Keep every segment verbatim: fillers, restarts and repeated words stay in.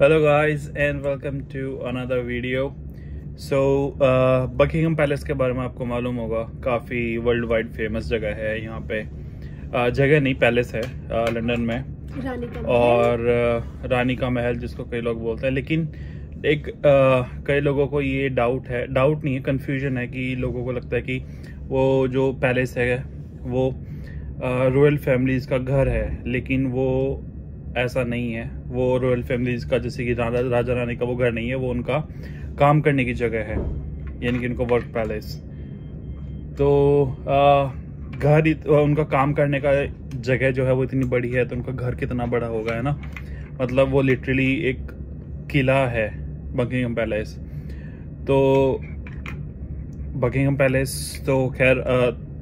Hello guys and welcome to another video. So uh, Buckingham Palace के बारे में आपको मालूम होगा, काफ़ी वर्ल्ड वाइड फेमस जगह है। यहाँ पे uh, जगह नहीं पैलेस है uh, लंदन में, रानी का और uh, रानी का महल जिसको कई लोग बोलते हैं। लेकिन एक uh, कई लोगों को ये डाउट है, डाउट नहीं है कन्फ्यूजन है कि लोगों को लगता है कि वो जो पैलेस है वो रॉयल uh, फैमिलीज़ का घर है, लेकिन वो ऐसा नहीं है। वो रॉयल फैमिलीज़ का जैसे कि राजा राजा रानी का वो घर नहीं है, वो उनका काम करने की जगह है, यानी कि उनको वर्क पैलेस। तो uh, घर उनका काम करने का जगह जो है वो इतनी बड़ी है, तो उनका घर कितना बड़ा होगा, है ना। मतलब वो लिटरली एक किला है बकिंगम पैलेस। तो बकिंगम पैलेस तो खैर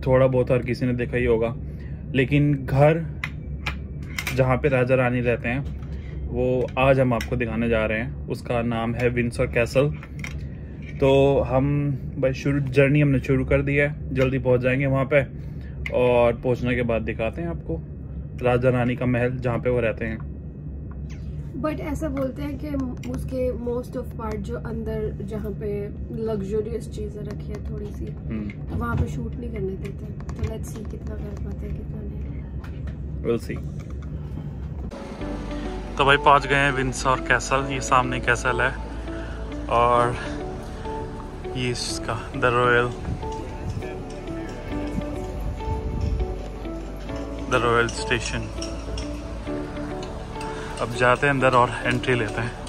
थोड़ा बहुत हर किसी ने देखा ही होगा, लेकिन घर जहाँ पे राजा रानी रहते हैं वो आज हम आपको दिखाने जा रहे हैं। उसका नाम है विंसर कैसल। तो हम भाई शुरू जर्नी हमने शुरू कर दी है, जल्दी पहुँच जाएंगे वहाँ पे, और पहुँचने के बाद दिखाते हैं आपको राजा रानी का महल जहाँ पे वो रहते हैं। बट ऐसा बोलते हैं कि उसके मोस्ट ऑफ पार्ट जो अंदर जहाँ पे लग्जरियस चीज़ें रखी है थोड़ी सी, तो वहाँ पे शूट नहीं करने देते। तो लेट्स सी कितना कर पाते हैं कितना नहीं। We'll see. तो भाई पहुँच गए हैं विंसर कैसल। ये सामने कैसल है और ये इसका the royal the royal station. अब जाते हैं अंदर और एंट्री लेते हैं,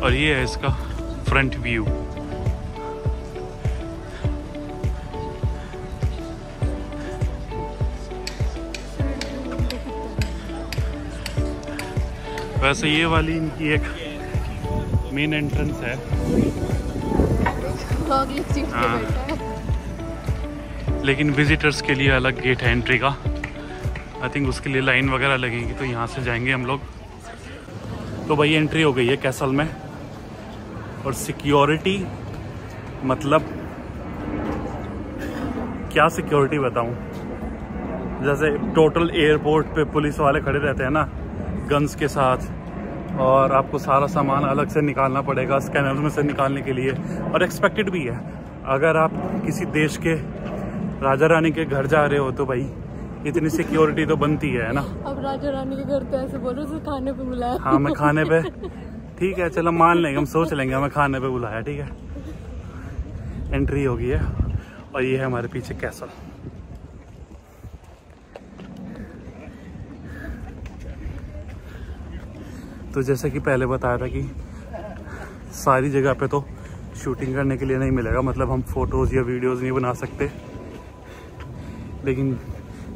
और ये है इसका फ्रंट व्यू। वैसे ये वाली इनकी एक मेन एंट्रेंस है। हाँ, लेकिन विजिटर्स के लिए अलग गेट है एंट्री का। आई थिंक उसके लिए लाइन वगैरह लगेगी, तो यहाँ से जाएंगे हम लोग। तो भाई एंट्री हो गई है कैसल में, और सिक्योरिटी मतलब क्या सिक्योरिटी बताऊँ। जैसे टोटल एयरपोर्ट पे पुलिस वाले खड़े रहते हैं ना गन्स के साथ, और आपको सारा सामान अलग से निकालना पड़ेगा स्कैनर में से निकालने के लिए, और एक्सपेक्टेड भी है। अगर आप किसी देश के राजा रानी के घर जा रहे हो तो भाई इतनी सिक्योरिटी तो बनती है ना। अब राजा रानी के घर पे ऐसे बोल रहे खाने पे बुलाया। हाँ, मैं खाने पे ठीक है, चलो मान लेंगे, हम सोच लेंगे हमें खाने पे बुलाया, ठीक है। एंट्री हो गई है, और ये है हमारे पीछे कैसल। तो जैसे कि पहले बताया था कि सारी जगह पे तो शूटिंग करने के लिए नहीं मिलेगा, मतलब हम फोटोज या वीडियोज नहीं बना सकते, लेकिन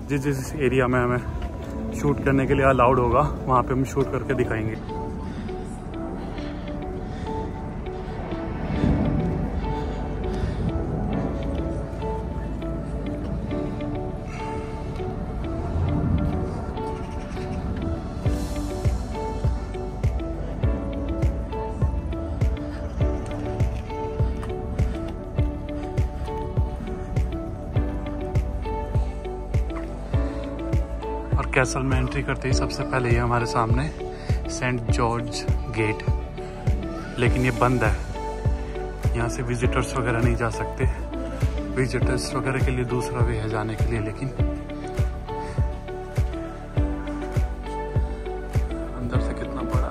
जिस जिस एरिया में हमें शूट करने के लिए अलाउड होगा वहाँ पे हम शूट करके दिखाएंगे। कैसल में एंट्री करते ही सबसे पहले ये हमारे सामने सेंट जॉर्ज गेट, लेकिन ये बंद है, यहाँ से विजिटर्स वगैरह नहीं जा सकते। विजिटर्स वगैरह के लिए दूसरा वे है जाने के लिए, लेकिन अंदर से कितना बड़ा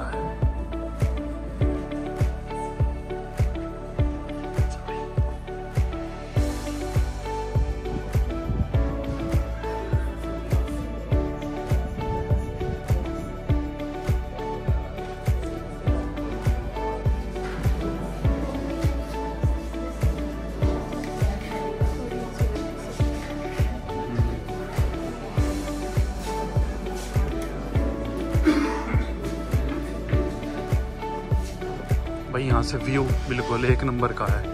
भाई, यहाँ से व्यू बिल्कुल एक नंबर का है।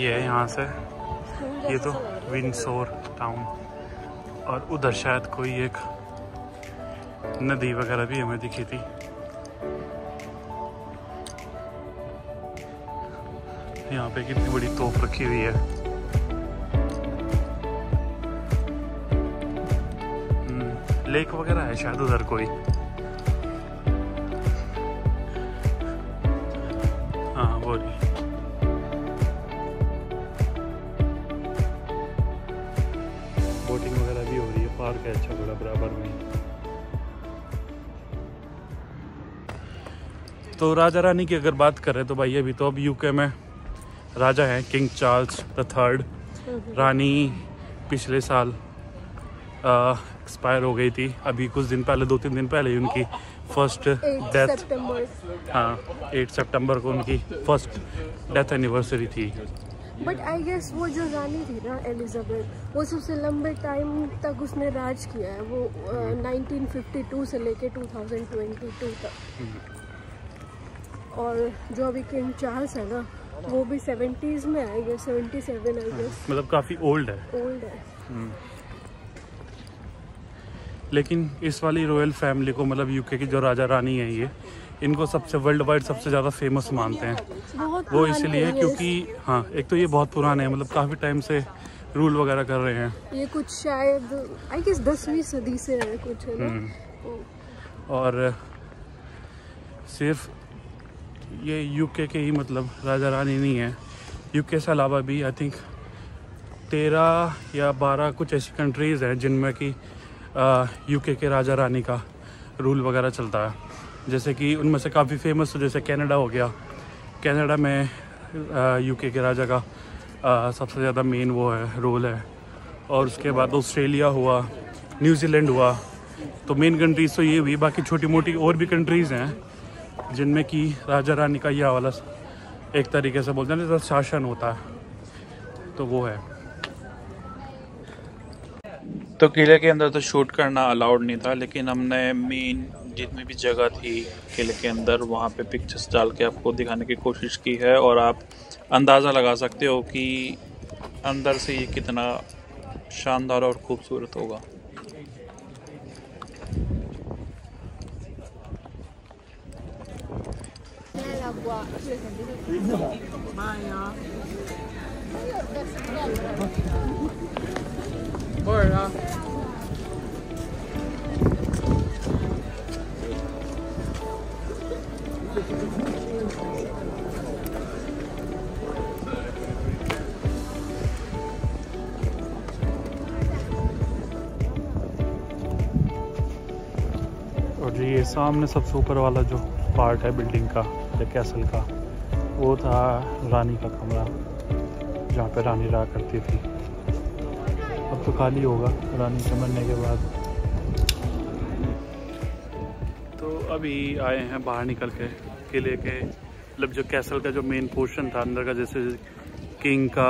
ये है यहाँ से, ये तो विंसर टाउन, और उधर शायद कोई एक नदी वगैरह भी हमें दिखी थी। यहाँ पे कितनी बड़ी तोप रखी हुई है। लेक वगैरह है शायद उधर कोई। हाँ बोलिए। बोटिंग वगैरह भी हो रही है, पार्क है अच्छा बड़ा बराबर में। तो राजा रानी की अगर बात करें तो भाई अभी तो अब यूके में राजा हैं किंग चार्ल्स द थर्ड। रानी पिछले साल एक्सपायर हो गई थी। अभी कुछ दिन पहले, दो तीन दिन पहले ही उनकी फर्स्ट डेथ, हाँ एट सितंबर को उनकी फर्स्ट डेथ एनिवर्सरी थी। बट आई गेस वो जो रानी थी ना एलिजाबेथ, वो सबसे लंबे टाइम तक उसने राज किया है। वो नाइनटीन फिफ्टी टू से लेके टू थाउजेंड ट्वेंटी टू तक। और जो अभी किंग चार्ल्स है ना, वो भी सेवेंटीज़ में I guess, seventy seven I guess, मतलब काफ़ी ओल्ड है। ओल्ड है। लेकिन इस वाली रॉयल फैमिली को, मतलब यूके की जो राजा रानी है ये, इनको सबसे वर्ल्ड वाइड सबसे ज़्यादा फेमस मानते हैं। वो इसलिए क्योंकि हाँ, एक तो ये बहुत पुराने हैं, मतलब काफ़ी टाइम से रूल वगैरह कर रहे हैं। ये कुछ शायद आई गेस दसवीं सदी से है कुछ, है ना। और सिर्फ ये यूके के ही मतलब राजा रानी नहीं है, यूके से अलावा भी आई थिंक तेरह या बारह कुछ ऐसी कंट्रीज़ हैं जिनमें कि यूके के राजा रानी का रूल वगैरह चलता है। जैसे कि उनमें से काफ़ी फेमस तो जैसे कनाडा हो गया। कनाडा में यूके के राजा का आ, सबसे ज़्यादा मेन वो है, रोल है। और उसके बाद ऑस्ट्रेलिया हुआ, न्यूजीलैंड हुआ। तो मेन कंट्रीज़ तो ये हुई, बाकी छोटी मोटी और भी कंट्रीज़ हैं जिनमें कि राजा रानी का यह वाला एक तरीके से बोलते हैं शासन होता है, तो वो है। तो किले के अंदर तो शूट करना अलाउड नहीं था, लेकिन हमने मेन जितनी भी जगह थी किले के अंदर वहाँ पे पिक्चर्स डाल के आपको दिखाने की कोशिश की है। और आप अंदाज़ा लगा सकते हो कि अंदर से ये कितना शानदार और खूबसूरत होगा। और ये सामने सबसे ऊपर वाला जो पार्ट है बिल्डिंग का या कैसल का, वो था रानी का कमरा जहाँ पे रानी रहा करती थी। अब तो खाली होगा रानी से मरने के बाद। तो अभी आए हैं बाहर निकल के किले के, मतलब जो कैसल का जो मेन पोर्शन था अंदर का, जैसे किंग का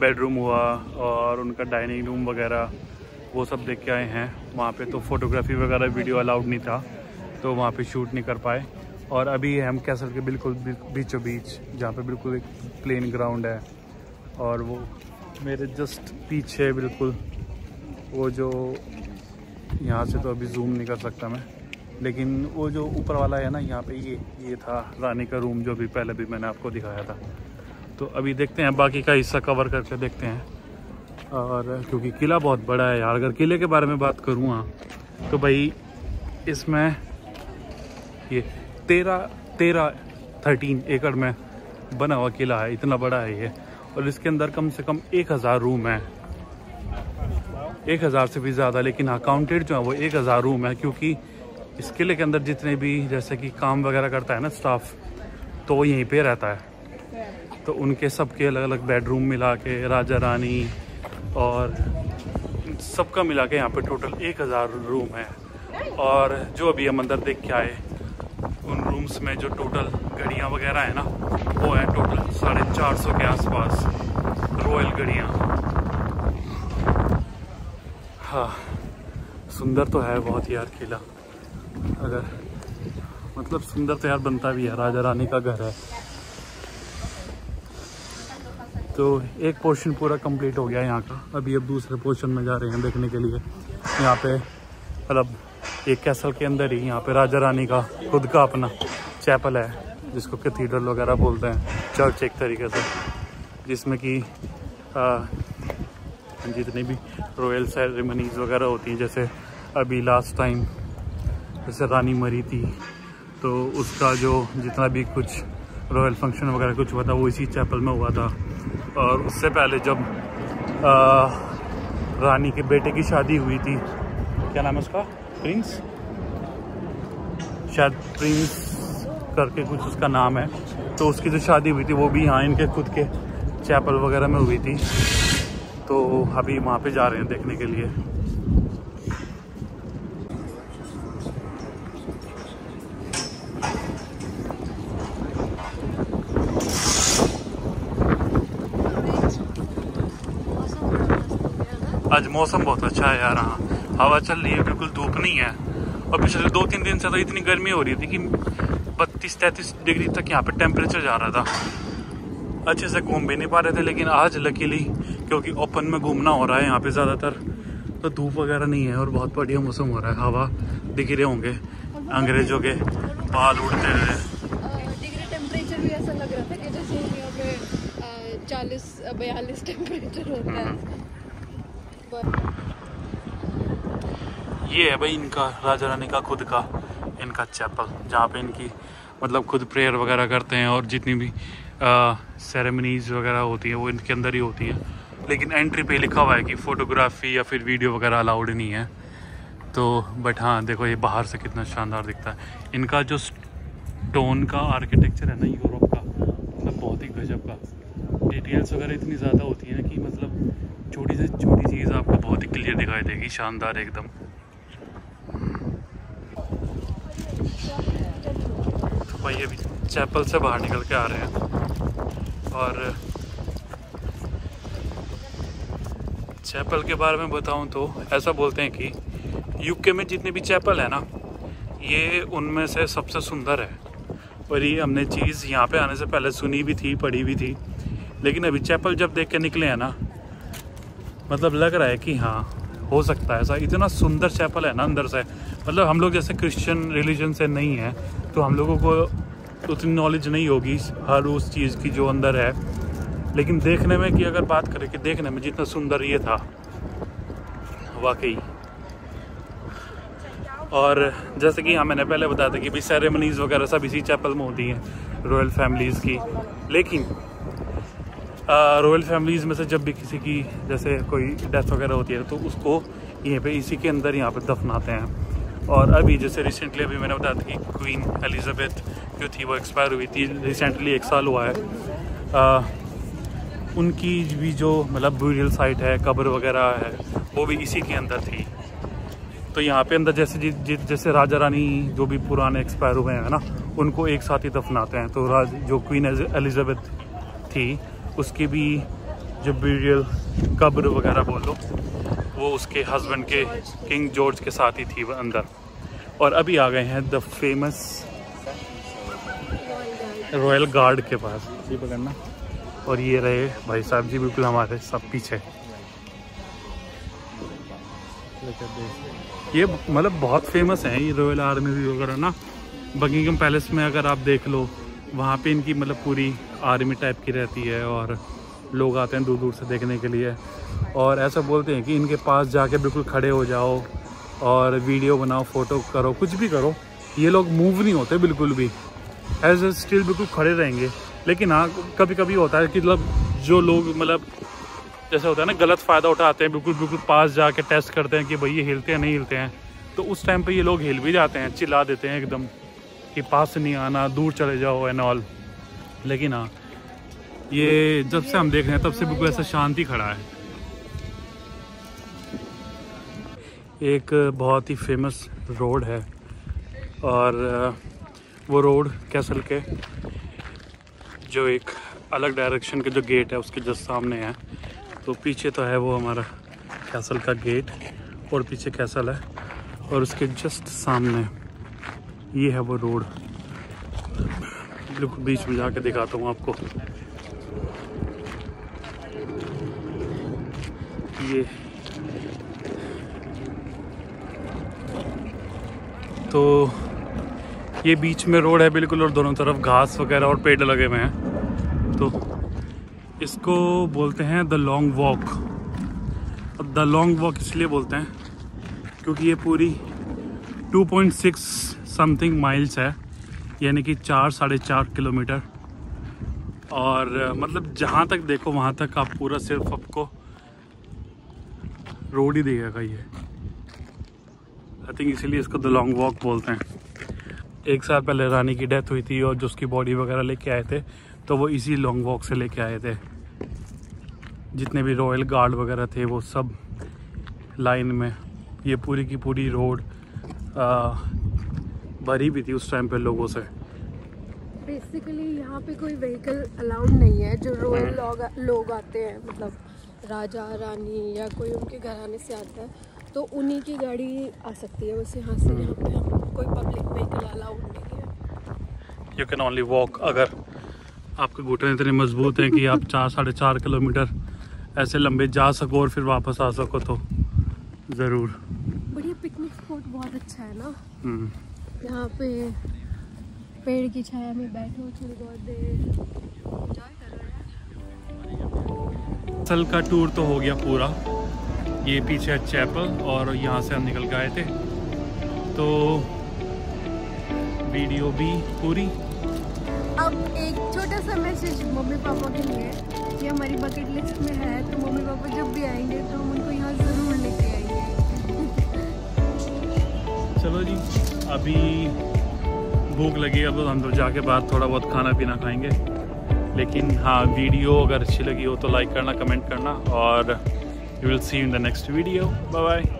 बेडरूम हुआ और उनका डाइनिंग रूम वगैरह, वो सब देख के आए हैं। वहाँ पे तो फ़ोटोग्राफी वगैरह वीडियो अलाउड नहीं था, तो वहाँ पे शूट नहीं कर पाए। और अभी हम कैसल के बिल्कुल बीचों बीच, जहाँ पे बिल्कुल एक प्लेन ग्राउंड है, और वो मेरे जस्ट पीछे बिल्कुल वो जो, यहाँ से तो अभी जूम नहीं कर सकता मैं, लेकिन वो जो ऊपर वाला है ना, यहाँ पे ये ये था रानी का रूम जो अभी पहले भी मैंने आपको दिखाया था। तो अभी देखते हैं, बाकी का हिस्सा कवर करके देखते हैं। और क्योंकि किला बहुत बड़ा है यार, अगर किले के बारे में बात करूँ हाँ, तो भाई इसमें ये तेरह तेरह थर्टीन एकड़ में बना हुआ किला है, इतना बड़ा है ये। और इसके अंदर कम से कम एक हज़ार रूम है, एक हज़ार से भी ज़्यादा, लेकिन हाँ काउंटेड जो है वो एक हज़ार रूम है। क्योंकि इस किले के अंदर जितने भी जैसे कि काम वगैरह करता है ना स्टाफ, तो वो यहीं पे रहता है। तो उनके सबके अलग अलग बेडरूम मिला के राजा रानी और सबका मिला के यहाँ पे टोटल एक हज़ार रूम है। और जो अभी हम अंदर देख के आए, उन रूम्स में जो टोटल घड़ियाँ वगैरह है ना, वो है टोटल साढ़े चार सौ के आसपास रॉयल घड़ियाँ। हाँ सुंदर तो है बहुत यार किला, अगर मतलब सुंदर तो यार बनता भी है, राजा रानी का घर है। तो एक पोर्शन पूरा कंप्लीट हो गया यहाँ का, अभी अब दूसरे पोर्शन में जा रहे हैं देखने के लिए। यहाँ पे मतलब एक कैसल के अंदर ही यहाँ पे राजा रानी का खुद का अपना चैपल है, जिसको कैथीड्रल वगैरह बोलते हैं, चर्च एक तरीके से, जिसमें कि जितनी भी रॉयल सेरेमनीज वगैरह होती हैं, जैसे अभी लास्ट टाइम जैसे रानी मरी थी तो उसका जो जितना भी कुछ रॉयल फंक्शन वगैरह कुछ हुआ था वो इसी चैपल में हुआ था। और उससे पहले जब आ, रानी के बेटे की शादी हुई थी, क्या नाम है उसका, प्रिंस, शायद प्रिंस करके कुछ उसका नाम है, तो उसकी जो शादी हुई थी वो भी यहाँ इनके खुद के चैपल वगैरह में हुई थी। तो अभी वहाँ पे जा रहे हैं देखने के लिए। आज मौसम बहुत अच्छा है यार, यहाँ हवा चल रही है, बिल्कुल धूप नहीं है। और पिछले दो तीन दिन से तो इतनी गर्मी हो रही थी कि बत्तीस तैंतीस डिग्री तक यहाँ पे टेम्परेचर जा रहा था। अच्छे से घूम भी नहीं पा रहे थे, लेकिन आज लकीली क्योंकि ओपन में घूमना हो रहा है यहाँ पे ज़्यादातर, तो धूप वगैरह नहीं है और बहुत बढ़िया मौसम हो रहा है। हवा दिख रहे होंगे अंग्रेजों के बाल उड़ते रहे। टेम्परेचर भी ऐसा लग रहा था कि जैसे चालीस बयालीस टेम्परेचर होता है। ये है भाई इनका राजा रानी का खुद का इनका चैपल, जहाँ पे इनकी मतलब खुद प्रेयर वगैरह करते हैं और जितनी भी सेरेमनीज वगैरह होती है वो इनके अंदर ही होती है। लेकिन एंट्री पे लिखा हुआ है कि फ़ोटोग्राफी या फिर वीडियो वगैरह अलाउड नहीं है। तो बट हाँ देखो ये बाहर से कितना शानदार दिखता है। इनका जो स्टोन का आर्किटेक्चर है ना यूरोप का, मतलब बहुत ही गजब का, डिटेल्स वगैरह इतनी ज़्यादा होती है ना कि मतलब छोटी से छोटी चीज़ आपको बहुत ही क्लियर दिखाई देगी, शानदार एकदम। तो भाई अभी चैपल से बाहर निकल के आ रहे हैं और चैपल के बारे में बताऊं तो ऐसा बोलते हैं कि यूके में जितने भी चैपल है ना ये उनमें से सबसे सुंदर है। और ये हमने चीज़ यहाँ पे आने से पहले सुनी भी थी, पढ़ी भी थी, लेकिन अभी चैपल जब देख के निकले हैं ना मतलब लग रहा है कि हाँ हो सकता है ऐसा, इतना सुंदर चैपल है ना अंदर से। मतलब हम लोग जैसे क्रिश्चियन रिलीजन से नहीं है तो हम लोगों को उतनी नॉलेज नहीं होगी हर उस चीज़ की जो अंदर है, लेकिन देखने में कि अगर बात करें कि देखने में जितना सुंदर ये था वाकई। और जैसे कि हाँ मैंने पहले बताया था कि भी सेरेमनीज़ वगैरह सब इसी चैपल में होती हैं रॉयल फैमिलीज़ की, लेकिन रॉयल फैमिलीज़ में से जब भी किसी की जैसे कोई डेथ वगैरह होती है तो उसको यहीं पे इसी के अंदर यहाँ पे दफनाते हैं। और अभी जैसे रिसेंटली अभी मैंने बताया था कि क्वीन एलिजाबेथ जो थी वो एक्सपायर हुई थी रिसेंटली, एक साल हुआ है। आ, उनकी भी जो मतलब ब्यूरियल साइट है, कब्र वगैरह है, वो भी इसी के अंदर थी। तो यहाँ पे अंदर जैसे जि, जि, जैसे राजा रानी जो भी पुराने एक्सपायर हुए हैं ना उनको एक साथ ही दफनाते हैं। तो राज जो क्वीन एलिजाबेथ थी उसकी भी जो ब्यूरियल कब्र वगैरह बोलो वो उसके हस्बैंड के किंग जॉर्ज के साथ ही थी वह अंदर। और अभी आ गए हैं द फेमस रॉयल गार्ड के पास, ये पकड़ना। और ये रहे भाई साहब जी बिल्कुल हमारे सब पीछे। ये मतलब बहुत फेमस हैं ये रॉयल आर्मी वगैरह ना, बकिंगम पैलेस में अगर आप देख लो वहाँ पे इनकी मतलब पूरी आर्मी टाइप की रहती है और लोग आते हैं दूर दूर से देखने के लिए। और ऐसा बोलते हैं कि इनके पास जाके बिल्कुल खड़े हो जाओ और वीडियो बनाओ, फ़ोटो करो, कुछ भी करो, ये लोग मूव नहीं होते बिल्कुल भी, एज ए स्टिल बिल्कुल खड़े रहेंगे। लेकिन हाँ कभी कभी होता है कि मतलब जो लोग मतलब जैसे होता है ना गलत फ़ायदा उठाते हैं, बिल्कुल बिल्कुल पास जाके टेस्ट करते हैं कि भाई ये हिलते हैं नहीं हिलते हैं, तो उस टाइम पे ये लोग हिल भी जाते हैं, चिल्ला देते हैं एकदम कि पास नहीं आना, दूर चले जाओ एंड ऑल। लेकिन हाँ ये जब से हम देख रहे हैं तब से बिल्कुल ऐसा शांति खड़ा है। एक बहुत ही फेमस रोड है और वो रोड कैसल के जो एक अलग डायरेक्शन के जो गेट है उसके जस्ट सामने है। तो पीछे तो है वो हमारा कैसल का गेट और पीछे कैसल है और उसके जस्ट सामने ये है वो रोड, बिल्कुल बीच में जाके दिखाता हूँ आपको। ये तो ये बीच में रोड है बिल्कुल और दोनों तरफ घास वगैरह और पेड़ लगे हुए हैं। तो इसको बोलते हैं द लॉन्ग वॉक। अब द लॉन्ग वॉक इसलिए बोलते हैं क्योंकि ये पूरी two point six something miles है, यानी कि चार साढ़े चार किलोमीटर। और मतलब जहाँ तक देखो वहाँ तक आप पूरा सिर्फ आपको रोड ही दिखेगा। ये आई थिंक इसीलिए इसको द लॉन्ग वॉक बोलते हैं। एक साल पहले रानी की डेथ हुई थी और जो उसकी बॉडी वगैरह लेके आए थे तो वो इसी लॉन्ग वॉक से लेके आए थे। जितने भी रॉयल गार्ड वगैरह थे वो सब लाइन में, ये पूरी की पूरी रोड भरी भी थी उस टाइम पे लोगों से। बेसिकली यहाँ पे कोई व्हीकल अलाउड नहीं है। जो रॉयल लोग लोग आते हैं, मतलब राजा रानी या कोई उनके घराने से आता है तो उन्हीं की गाड़ी आ सकती है। वैसे यहाँ से यहाँ पे हम कोई पब्लिक व्हीकल अलाउड नहीं है। You can only walk. अगर आपके घुटने इतने मजबूत हैं कि आप चार साढ़े चार किलोमीटर ऐसे लंबे जा सको और फिर वापस आ सको तो ज़रूर। बढ़िया पिकनिक स्पॉट बहुत अच्छा है ना। यहाँ पे पेड़ की छाया में बैठो थोड़ी बहुत देर। असल का टूर तो हो गया पूरा। ये पीछे चैपल और यहाँ से हम निकल के आए थे। तो वीडियो भी पूरी। अब एक छोटा सा मैसेज मम्मी पापा के लिए कि हमारी बकेट लिस्ट में है, तो मम्मी पापा जब भी आएंगे तो हम उनको यहाँ ज़रूर लेके आएंगे। चलो जी, अभी भूख लगी, अब हम तो जाके बाद थोड़ा बहुत खाना पीना खाएंगे। लेकिन हाँ, वीडियो अगर अच्छी लगी हो तो लाइक करना, कमेंट करना, और you will see you in the next video. Bye bye.